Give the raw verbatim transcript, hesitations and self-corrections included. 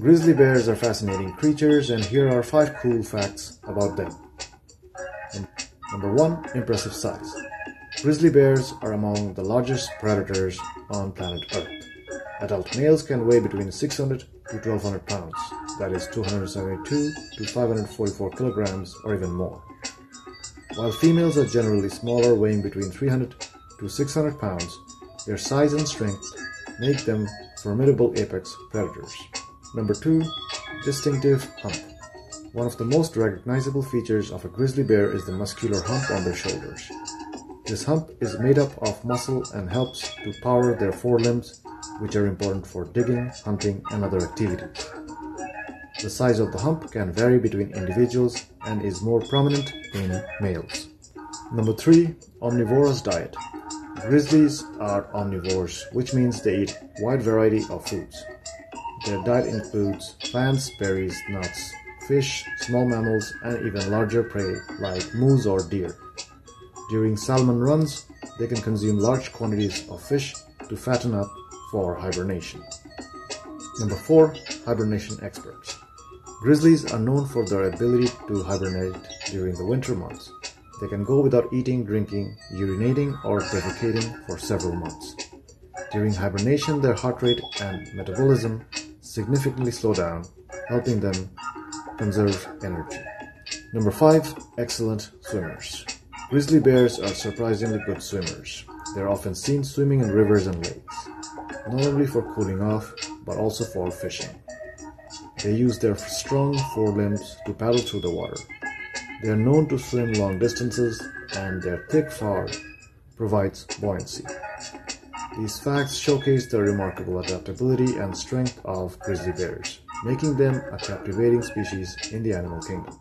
Grizzly bears are fascinating creatures, and here are five cool facts about them. Number one, impressive size. Grizzly bears are among the largest predators on planet Earth. Adult males can weigh between six hundred to twelve hundred pounds, that is two hundred seventy-two to five hundred forty-four kilograms or even more, while females are generally smaller, weighing between three hundred to six hundred pounds. Their size and strength make them formidable apex predators. Number two, distinctive hump. One of the most recognizable features of a grizzly bear is the muscular hump on their shoulders. This hump is made up of muscle and helps to power their forelimbs, which are important for digging, hunting, and other activities. The size of the hump can vary between individuals and is more prominent in males. Number three, omnivorous diet. Grizzlies are omnivores, which means they eat a wide variety of foods. Their diet includes plants, berries, nuts, fish, small mammals, and even larger prey like moose or deer. During salmon runs, they can consume large quantities of fish to fatten up for hibernation. Number four, hibernation experts. Grizzlies are known for their ability to hibernate during the winter months. They can go without eating, drinking, urinating, or defecating for several months. During hibernation, their heart rate and metabolism significantly slow down, helping them conserve energy. Number five, excellent swimmers. Grizzly bears are surprisingly good swimmers. They are often seen swimming in rivers and lakes, not only for cooling off, but also for fishing. They use their strong forelimbs to paddle through the water. They are known to swim long distances, and their thick fur provides buoyancy. These facts showcase the remarkable adaptability and strength of grizzly bears, making them a captivating species in the animal kingdom.